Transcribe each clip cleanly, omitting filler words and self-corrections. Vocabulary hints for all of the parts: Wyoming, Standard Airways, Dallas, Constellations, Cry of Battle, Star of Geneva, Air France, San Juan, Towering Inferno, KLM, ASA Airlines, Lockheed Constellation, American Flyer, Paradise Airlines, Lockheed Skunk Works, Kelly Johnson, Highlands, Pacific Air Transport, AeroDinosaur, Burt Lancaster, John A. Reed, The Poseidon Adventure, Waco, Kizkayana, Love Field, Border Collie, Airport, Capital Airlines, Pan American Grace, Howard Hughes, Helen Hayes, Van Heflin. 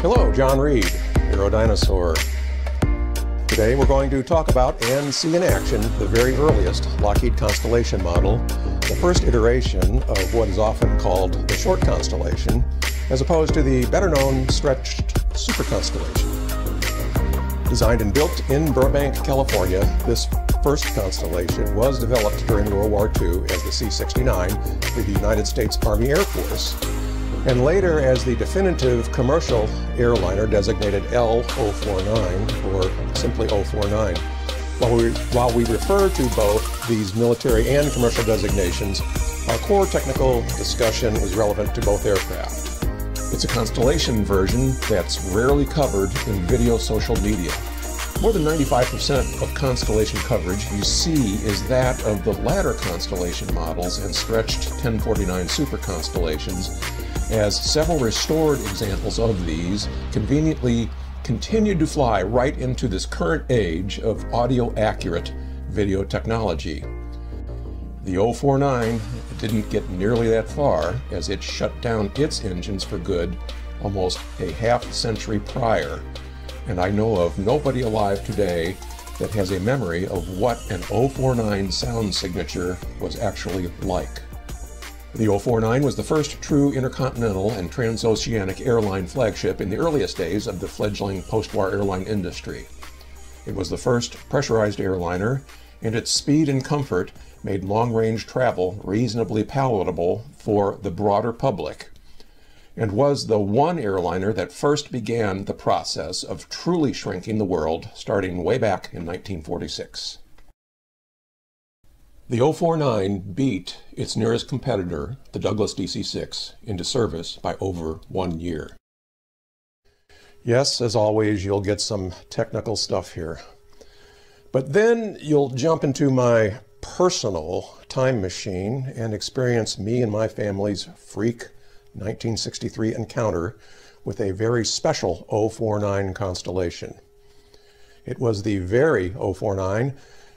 Hello, John Reed, AeroDinosaur. Today we're going to talk about and see in action the very earliest Lockheed Constellation model, the first iteration of what is often called the short constellation, as opposed to the better-known stretched super constellation. Designed and built in Burbank, California, this first constellation was developed during World War II as the C-69 for the United States Army Air Force, and later as the definitive commercial airliner designated L-049, or simply 049. While we refer to both these military and commercial designations, our core technical discussion is relevant to both aircraft. It's a constellation version that's rarely covered in video social media. More than 95% of constellation coverage you see is that of the latter constellation models and stretched 1049 super constellations, as several restored examples of these conveniently continued to fly right into this current age of audio-accurate video technology. The 049 didn't get nearly that far, as it shut down its engines for good almost a half-century prior, and I know of nobody alive today that has a memory of what an 049 sound signature was actually like. The 049 was the first true intercontinental and transoceanic airline flagship in the earliest days of the fledgling post-war airline industry. It was the first pressurized airliner, and its speed and comfort made long-range travel reasonably palatable for the broader public, and was the one airliner that first began the process of truly shrinking the world, starting way back in 1946. The 049 beat its nearest competitor, the Douglas DC-6, into service by over 1 year. Yes, as always, you'll get some technical stuff here. But then you'll jump into my personal time machine and experience me and my family's freak 1963 encounter with a very special 049 constellation. It was the very 049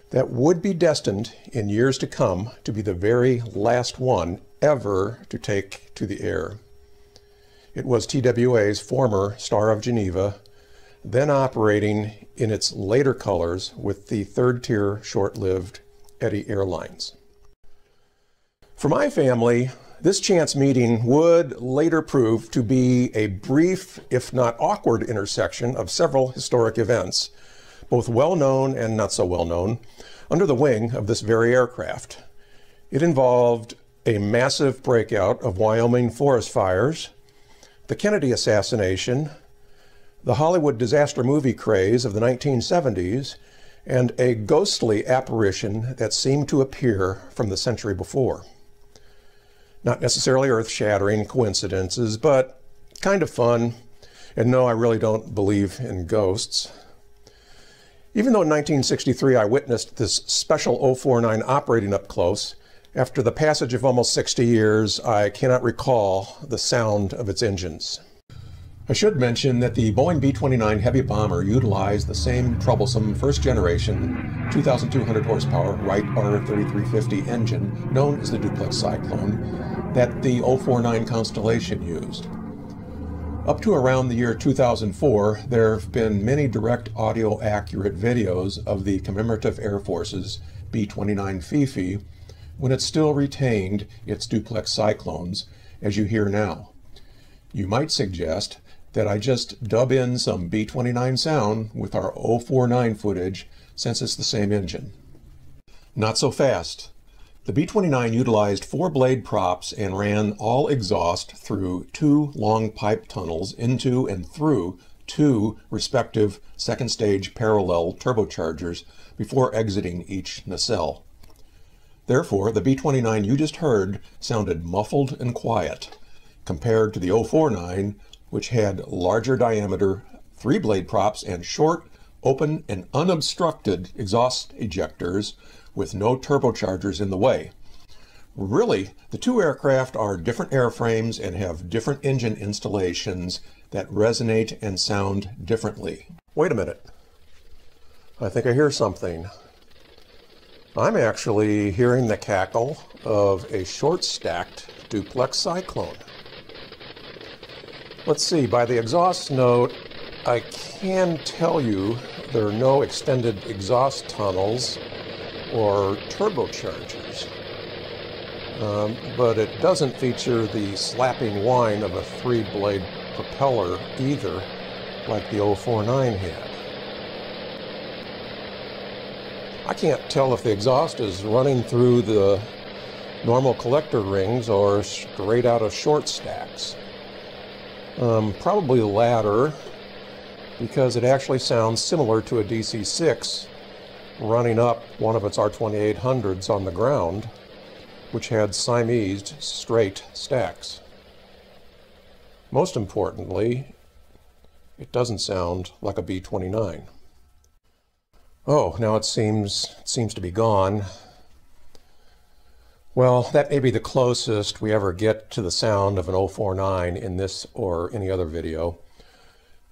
that would be destined in years to come to be the very last one ever to take to the air. It was TWA's former Star of Geneva, then operating in its later colors with the third-tier short-lived Eddie Airlines. For my family, this chance meeting would later prove to be a brief, if not awkward, intersection of several historic events, both well-known and not so well-known, under the wing of this very aircraft. It involved a massive breakout of Wyoming forest fires, the Kennedy assassination, the Hollywood disaster movie craze of the 1970s, and a ghostly apparition that seemed to appear from the century before. Not necessarily earth-shattering coincidences, but kind of fun. And no, I really don't believe in ghosts. Even though in 1963 I witnessed this special 049 operating up close, after the passage of almost 60 years, I cannot recall the sound of its engines. I should mention that the Boeing B-29 heavy bomber utilized the same troublesome first-generation 2,200 horsepower Wright R3350 engine, known as the Duplex Cyclone, that the 049 Constellation used. Up to around the year 2004, there have been many direct audio-accurate videos of the commemorative Air Force's B-29 Fifi when it still retained its duplex cyclones, as you hear now. You might suggest that I just dub in some B-29 sound with our 049 footage, since it's the same engine. Not so fast. The B-29 utilized 4-blade props and ran all exhaust through 2 long pipe tunnels into and through 2 respective second-stage parallel turbochargers before exiting each nacelle. Therefore, the B-29 you just heard sounded muffled and quiet, compared to the 049, which had larger diameter 3-blade props and short, open, and unobstructed exhaust ejectors with no turbochargers in the way. Really, the two aircraft are different airframes and have different engine installations that resonate and sound differently. Wait a minute. I think I hear something. I'm actually hearing the cackle of a short-stacked duplex cyclone. Let's see, by the exhaust note, I can tell you there are no extended exhaust tunnels or turbochargers, but it doesn't feature the slapping whine of a three-blade propeller either, like the L-049 had. I can't tell if the exhaust is running through the normal collector rings or straight out of short stacks. Probably the latter, because it actually sounds similar to a DC-6 running up one of its R2800s on the ground, which had Siamese straight stacks. Most importantly, it doesn't sound like a B-29. Oh, now it seems to be gone. Well, that may be the closest we ever get to the sound of an L-049 in this or any other video.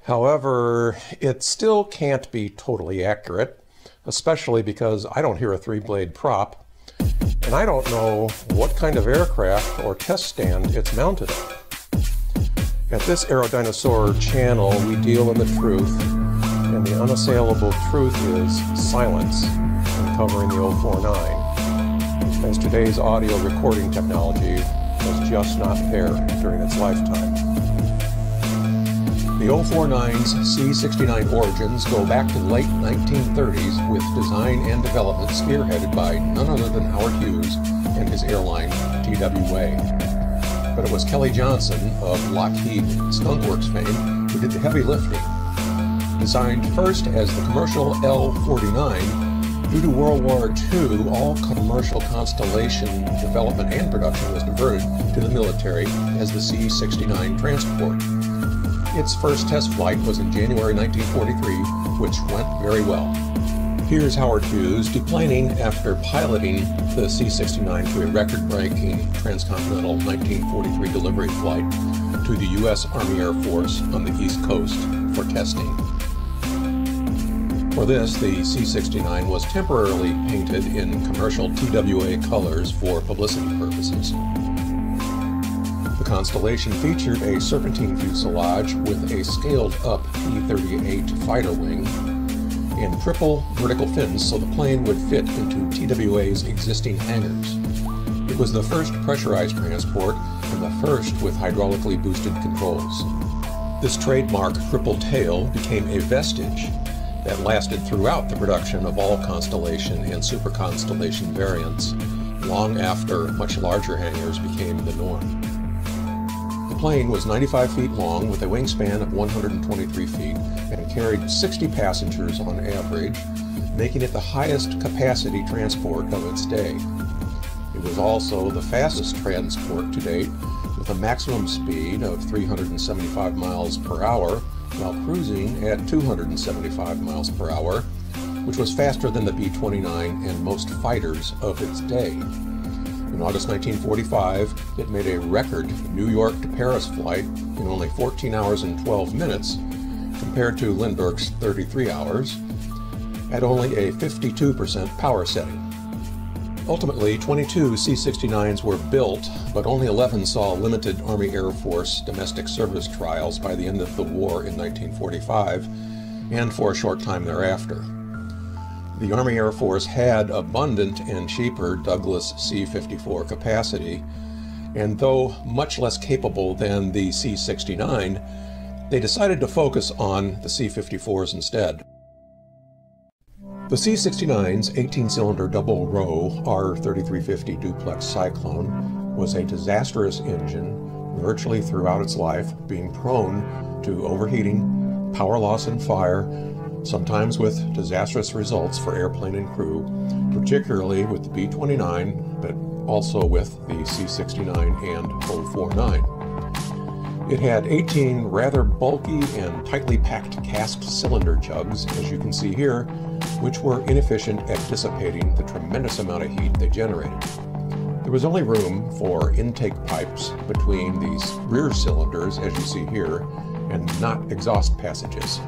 However, it still can't be totally accurate, especially because I don't hear a three-blade prop, and I don't know what kind of aircraft or test stand it's mounted on. At this AeroDinosaur channel, we deal in the truth, and the unassailable truth is silence when covering the L-049, as today's audio recording technology was just not there during its lifetime. The L-049's C-69 origins go back to the late 1930s with design and development spearheaded by none other than Howard Hughes and his airline, TWA. But it was Kelly Johnson of Lockheed Skunk Works fame who did the heavy lifting. Designed first as the commercial L-049, due to World War II, all commercial Constellation development and production was diverted to the military as the C-69 transport. Its first test flight was in January 1943, which went very well. Here's Howard Hughes deplaning after piloting the C-69 to a record-breaking transcontinental 1943 delivery flight to the U.S. Army Air Force on the East Coast for testing. For this, the C-69 was temporarily painted in commercial TWA colors for publicity purposes. The Constellation featured a serpentine fuselage with a scaled-up P-38 fighter wing and triple vertical fins so the plane would fit into TWA's existing hangars. It was the first pressurized transport and the first with hydraulically boosted controls. This trademark triple tail became a vestige that lasted throughout the production of all Constellation and Super Constellation variants, long after much larger hangars became the norm. The plane was 95 feet long with a wingspan of 123 feet and carried 60 passengers on average, making it the highest capacity transport of its day. It was also the fastest transport to date, with a maximum speed of 375 miles per hour, while cruising at 275 miles per hour, which was faster than the B-29 and most fighters of its day. In August 1945, it made a record New York to Paris flight in only 14 hours and 12 minutes, compared to Lindbergh's 33 hours, at only a 52% power setting. Ultimately, 22 C-69s were built, but only 11 saw limited Army Air Force domestic service trials by the end of the war in 1945, and for a short time thereafter. The Army Air Force had abundant and cheaper Douglas C-54 capacity, and though much less capable than the C-69, they decided to focus on the C-54s instead. The C-69's 18-cylinder double-row R3350 Duplex Cyclone was a disastrous engine virtually throughout its life, being prone to overheating, power loss and fire, sometimes with disastrous results for airplane and crew, particularly with the B-29, but also with the C-69 and L-049. It had 18 rather bulky and tightly packed cast cylinder jugs, as you can see here, which were inefficient at dissipating the tremendous amount of heat they generated. There was only room for intake pipes between these rear cylinders, as you see here, and not exhaust passages.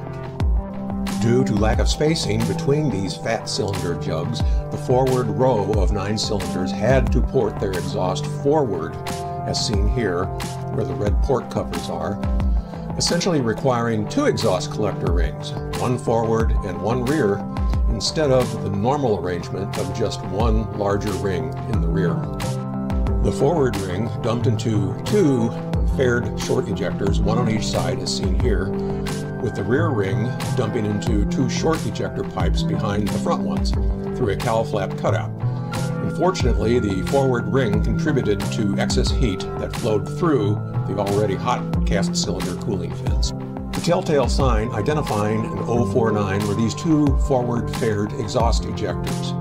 Due to lack of spacing between these fat cylinder jugs, the forward row of 9 cylinders had to port their exhaust forward, as seen here, where the red port covers are, essentially requiring two exhaust collector rings, one forward and one rear, instead of the normal arrangement of just one larger ring in the rear. The forward ring dumped into two faired short ejectors, one on each side as seen here, with the rear ring dumping into two short ejector pipes behind the front ones through a cowl flap cutout. Unfortunately, the forward ring contributed to excess heat that flowed through the already hot cast cylinder cooling fins. The telltale sign identifying an L-049 were these two forward faired exhaust ejectors.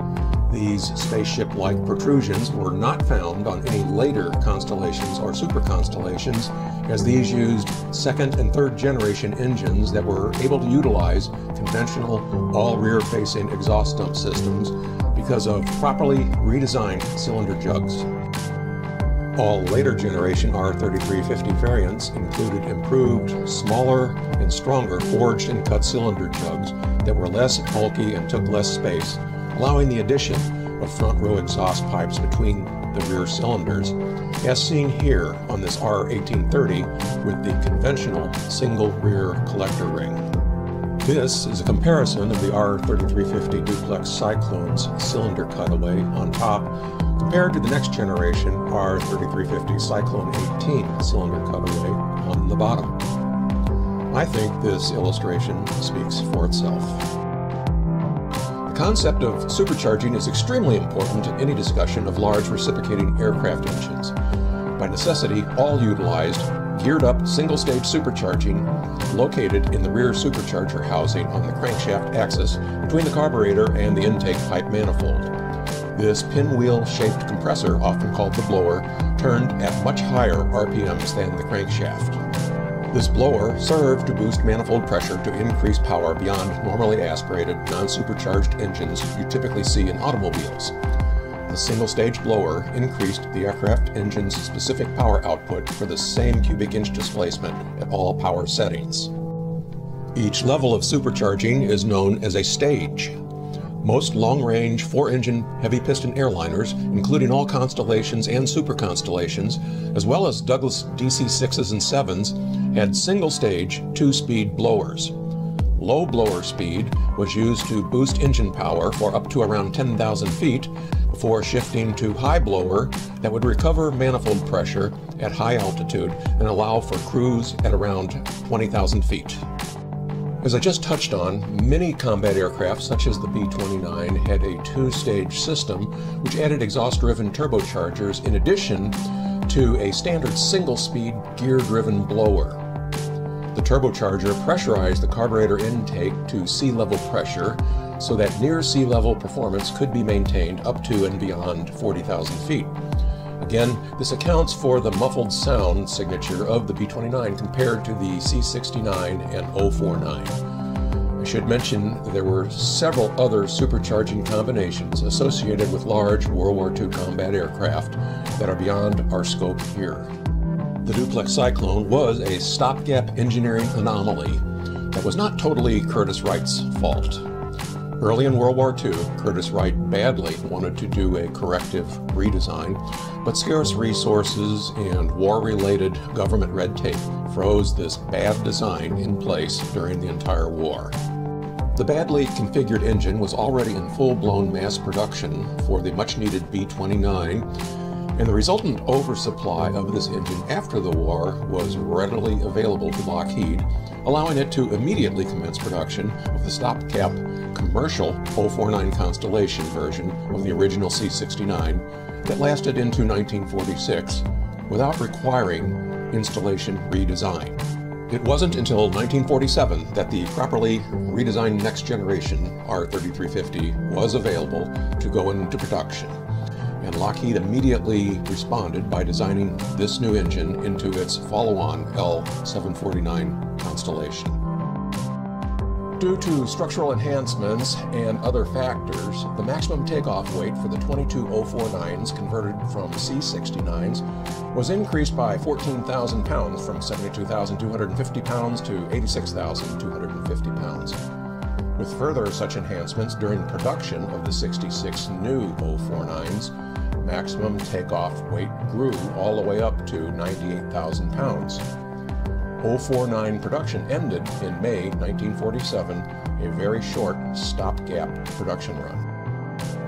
These spaceship-like protrusions were not found on any later Constellations or superconstellations, as these used second and third generation engines that were able to utilize conventional all-rear-facing exhaust dump systems because of properly redesigned cylinder jugs. All later generation R3350 variants included improved, smaller, and stronger forged and cut cylinder jugs that were less bulky and took less space, allowing the addition of front row exhaust pipes between the rear cylinders, as seen here on this R1830 with the conventional single rear collector ring. This is a comparison of the R3350 Duplex Cyclone's cylinder cutaway on top compared to the next generation R3350 Cyclone 18 cylinder cutaway on the bottom. I think this illustration speaks for itself. The concept of supercharging is extremely important in any discussion of large reciprocating aircraft engines. By necessity, all utilized geared-up single-stage supercharging located in the rear supercharger housing on the crankshaft axis between the carburetor and the intake pipe manifold. This pinwheel-shaped compressor, often called the blower, turned at much higher RPMs than the crankshaft. This blower served to boost manifold pressure to increase power beyond normally aspirated, non-supercharged engines you typically see in automobiles. The single-stage blower increased the aircraft engine's specific power output for the same cubic inch displacement at all power settings. Each level of supercharging is known as a stage. Most long-range, four-engine, heavy-piston airliners, including all Constellations and Superconstellations, as well as Douglas DC-6s and 7s, had single-stage, two-speed blowers. Low blower speed was used to boost engine power for up to around 10,000 feet before shifting to high blower that would recover manifold pressure at high altitude and allow for cruise at around 20,000 feet. As I just touched on, many combat aircraft, such as the B-29, had a two-stage system which added exhaust-driven turbochargers in addition to a standard single-speed gear-driven blower. The turbocharger pressurized the carburetor intake to sea level pressure so that near sea level performance could be maintained up to and beyond 40,000 feet. Again, this accounts for the muffled sound signature of the B-29 compared to the C-69 and L-049. I should mention there were several other supercharging combinations associated with large World War II combat aircraft that are beyond our scope here. The Duplex Cyclone was a stopgap engineering anomaly that was not totally Curtiss Wright's fault. Early in World War II, Curtiss Wright badly wanted to do a corrective redesign, but scarce resources and war-related government red tape froze this bad design in place during the entire war. The badly configured engine was already in full-blown mass production for the much-needed B-29, and the resultant oversupply of this engine after the war was readily available to Lockheed, allowing it to immediately commence production of the stopgap commercial L-049 Constellation version of the original C-69 that lasted into 1946 without requiring installation redesign. It wasn't until 1947 that the properly redesigned next generation R3350 was available to go into production, and Lockheed immediately responded by designing this new engine into its follow-on L-749 Constellation. Due to structural enhancements and other factors, the maximum takeoff weight for the 22 L-049s converted from C-69s was increased by 14,000 pounds from 72,250 pounds to 86,250 pounds. With further such enhancements during production of the 66 new L-049s, maximum takeoff weight grew all the way up to 98,000 pounds. 049 production ended in May 1947, a very short stopgap production run.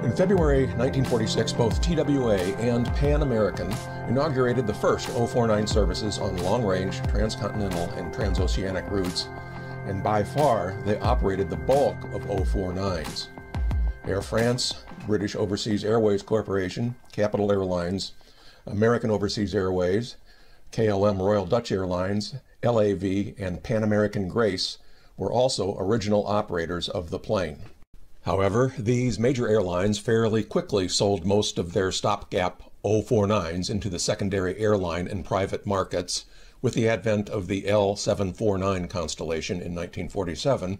In February 1946, both TWA and Pan American inaugurated the first 049 services on long-range, transcontinental, and transoceanic routes, and by far they operated the bulk of 049s. Air France, British Overseas Airways Corporation, Capital Airlines, American Overseas Airways, KLM Royal Dutch Airlines, LAV, and Pan American Grace were also original operators of the plane. However, these major airlines fairly quickly sold most of their stopgap 049s into the secondary airline and private markets with the advent of the L-749 Constellation in 1947,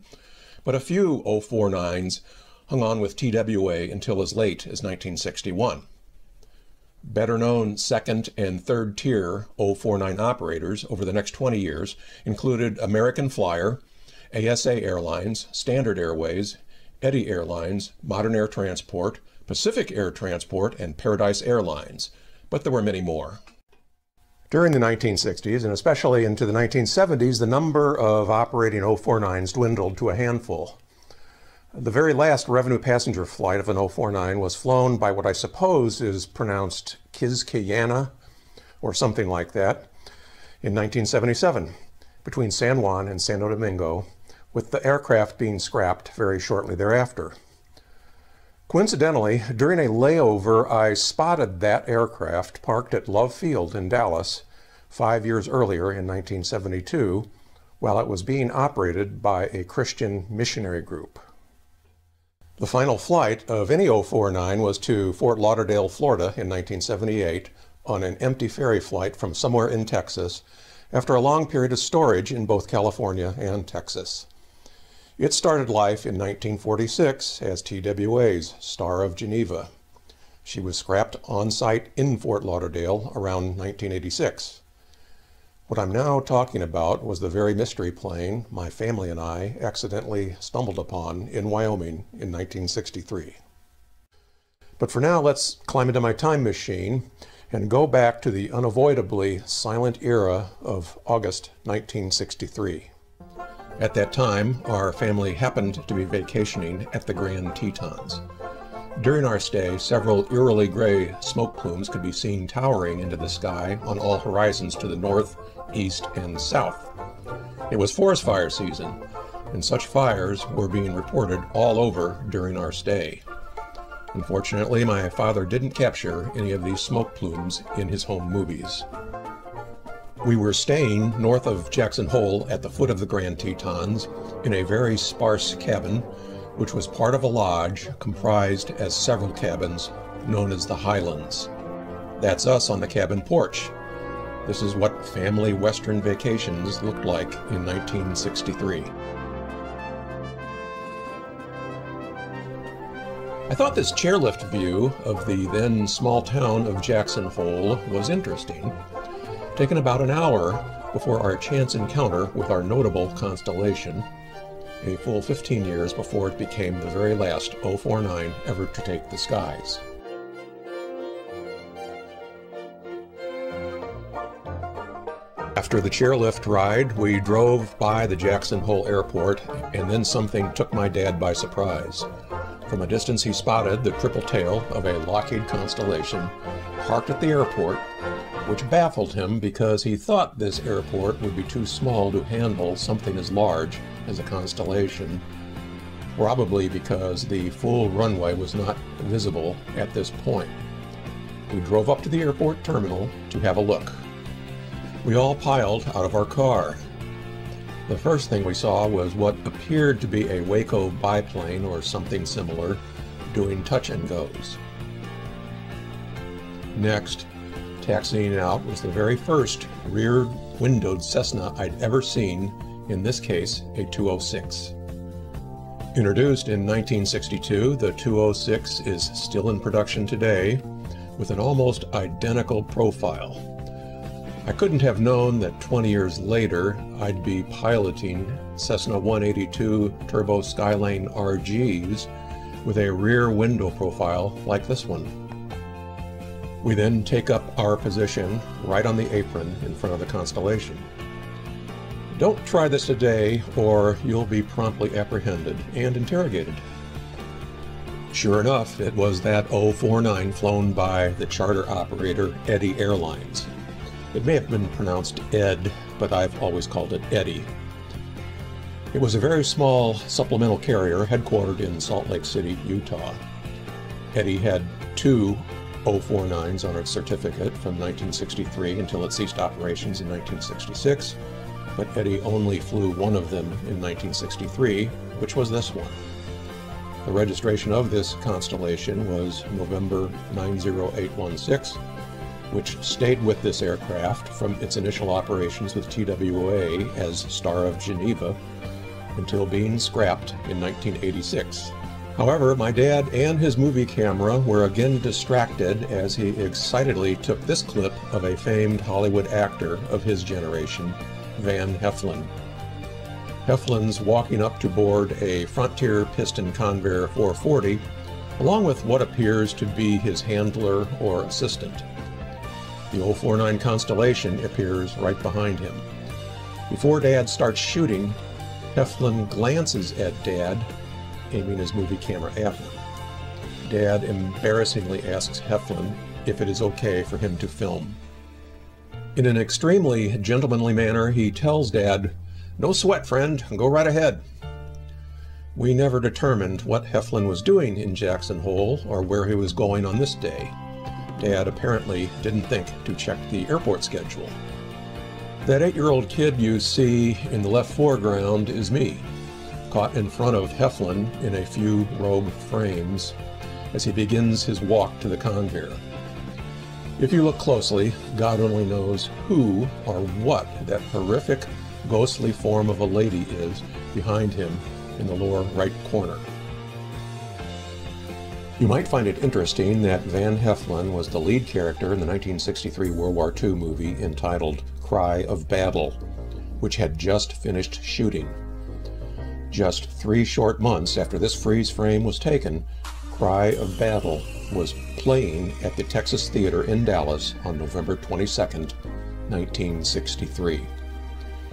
but a few 049s hung on with TWA until as late as 1961. Better known second and third tier 049 operators over the next 20 years included American Flyer, ASA Airlines, Standard Airways, Eddie Airlines, Modern Air Transport, Pacific Air Transport, and Paradise Airlines, but there were many more. During the 1960s, and especially into the 1970s, the number of operating 049s dwindled to a handful. The very last revenue passenger flight of an 049 was flown by what I suppose is pronounced Kizkayana, or something like that, in 1977, between San Juan and Santo Domingo, with the aircraft being scrapped very shortly thereafter. Coincidentally, during a layover, I spotted that aircraft parked at Love Field in Dallas 5 years earlier in 1972, while it was being operated by a Christian missionary group. The final flight of any 049 was to Fort Lauderdale, Florida in 1978 on an empty ferry flight from somewhere in Texas after a long period of storage in both California and Texas. It started life in 1946 as TWA's Star of Geneva. She was scrapped on site in Fort Lauderdale around 1986. What I'm now talking about was the very mystery plane my family and I accidentally stumbled upon in Wyoming in 1963. But for now, let's climb into my time machine and go back to the unavoidably silent era of August 1963. At that time, our family happened to be vacationing at the Grand Tetons. During our stay, several eerily gray smoke plumes could be seen towering into the sky on all horizons to the north, east, and south. It was forest fire season, and such fires were being reported all over during our stay. Unfortunately, my father didn't capture any of these smoke plumes in his home movies. We were staying north of Jackson Hole at the foot of the Grand Tetons in a very sparse cabin, which was part of a lodge comprised as several cabins known as the Highlands. That's us on the cabin porch. This is what family Western vacations looked like in 1963. I thought this chairlift view of the then small town of Jackson Hole was interesting, taken about an hour before our chance encounter with our notable constellation, a full 15 years before it became the very last 049 ever to take the skies. After the chairlift ride, we drove by the Jackson Hole Airport, and then something took my dad by surprise. From a distance, he spotted the triple tail of a Lockheed Constellation parked at the airport, which baffled him because he thought this airport would be too small to handle something as large as a Constellation, probably because the full runway was not visible at this point. We drove up to the airport terminal to have a look. We all piled out of our car. The first thing we saw was what appeared to be a Waco biplane or something similar doing touch and goes. Next, taxiing out was the very first rear-windowed Cessna I'd ever seen, in this case a 206. Introduced in 1962, the 206 is still in production today with an almost identical profile. I couldn't have known that 20 years later I'd be piloting Cessna 182 Turbo Skylane RGs with a rear window profile like this one. We then take up our position right on the apron in front of the Constellation. Don't try this today or you'll be promptly apprehended and interrogated. Sure enough, it was that L-049 flown by the charter operator Eddie Airlines. It may have been pronounced Ed, but I've always called it Eddie. It was a very small supplemental carrier headquartered in Salt Lake City, Utah. Eddie had two L-049s on its certificate from 1963 until it ceased operations in 1966, but Eddie only flew one of them in 1963, which was this one. The registration of this constellation was November 90816, which stayed with this aircraft from its initial operations with TWA as Star of Geneva until being scrapped in 1986. However, my dad and his movie camera were again distracted as he excitedly took this clip of a famed Hollywood actor of his generation, Van Heflin. Heflin's walking up to board a Frontier piston Convair 440, along with what appears to be his handler or assistant. The L-049 Constellation appears right behind him. Before Dad starts shooting, Heflin glances at Dad, aiming his movie camera at him. Dad embarrassingly asks Heflin if it is okay for him to film. In an extremely gentlemanly manner, he tells Dad, "No sweat, friend, go right ahead." We never determined what Heflin was doing in Jackson Hole or where he was going on this day. Dad apparently didn't think to check the airport schedule. That 8-year-old kid you see in the left foreground is me, caught in front of Heflin in a few rogue frames as he begins his walk to the Convair. If you look closely, God only knows who or what that horrific, ghostly form of a lady is behind him in the lower right corner. You might find it interesting that Van Heflin was the lead character in the 1963 World War II movie entitled Cry of Battle, which had just finished shooting. Just 3 short months after this freeze frame was taken, Cry of Battle was playing at the Texas Theater in Dallas on November 22nd, 1963.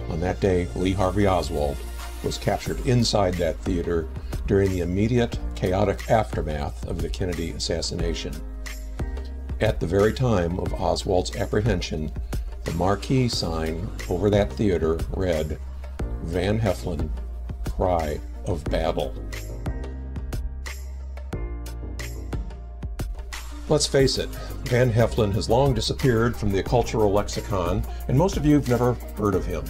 On that day, Lee Harvey Oswald was captured inside that theater during the immediate chaotic aftermath of the Kennedy assassination. At the very time of Oswald's apprehension, the marquee sign over that theater read, "Van Heflin, Cry of Battle." Let's face it, Van Heflin has long disappeared from the cultural lexicon, and most of you have never heard of him.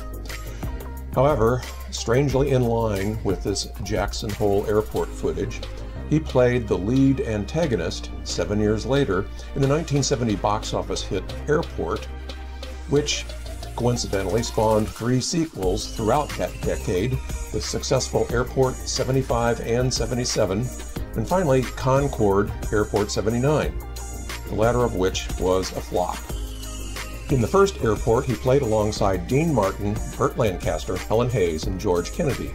However, strangely in line with this Jackson Hole Airport footage, he played the lead antagonist 7 years later in the 1970 box office hit Airport, which coincidentally spawned 3 sequels throughout that decade, the successful Airport 75 and 77, and finally Concorde Airport 79, the latter of which was a flop. In the first Airport, he played alongside Dean Martin, Burt Lancaster, Helen Hayes, and George Kennedy.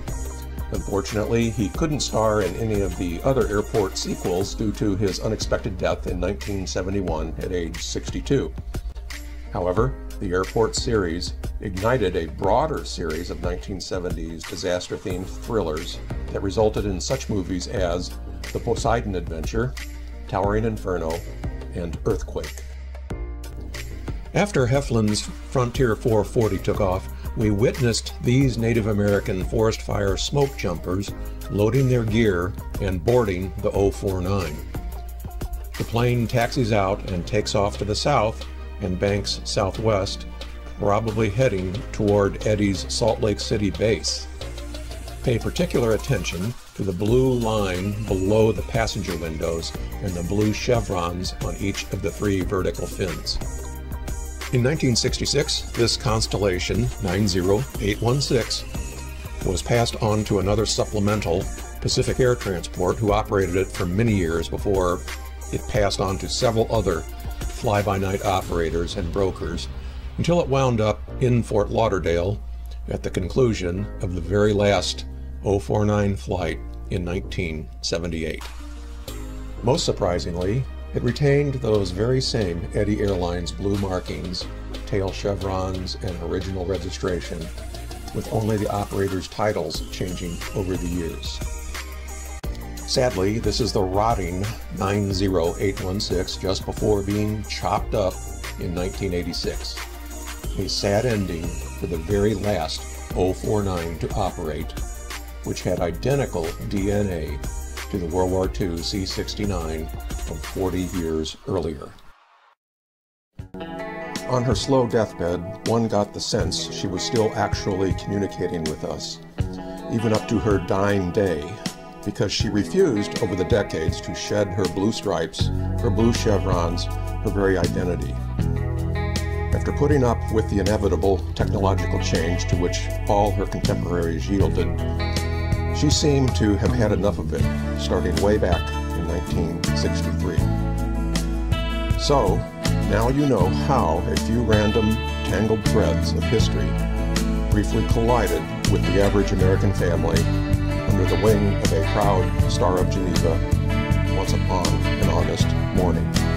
Unfortunately, he couldn't star in any of the other Airport sequels due to his unexpected death in 1971 at age 62. However, the Airport series ignited a broader series of 1970s disaster-themed thrillers that resulted in such movies as The Poseidon Adventure, Towering Inferno, and Earthquake. After Heflin's Frontier 440 took off, we witnessed these Native American forest fire smoke jumpers loading their gear and boarding the L-049. The plane taxis out and takes off to the south and banks southwest, probably heading toward Eddie's Salt Lake City base. Pay particular attention to the blue line below the passenger windows and the blue chevrons on each of the 3 vertical fins. In 1966, this constellation, 90816, was passed on to another supplemental, Pacific Air Transport, who operated it for many years before it passed on to several other fly-by-night operators and brokers, until it wound up in Fort Lauderdale at the conclusion of the very last L-049 flight in 1978. Most surprisingly, it retained those very same Eddie Airlines blue markings, tail chevrons, and original registration, with only the operators' titles changing over the years. Sadly, this is the rotting 90816 just before being chopped up in 1986. A sad ending for the very last 049 to operate, which had identical DNA to the World War II C-69 from 40 years earlier. On her slow deathbed, one got the sense she was still actually communicating with us, even up to her dying day, because she refused over the decades to shed her blue stripes, her blue chevrons, her very identity. After putting up with the inevitable technological change to which all her contemporaries yielded, she seemed to have had enough of it, starting way back in 1963. So, now you know how a few random, tangled threads of history briefly collided with the average American family under the wing of a proud Star of Geneva once upon an August morning.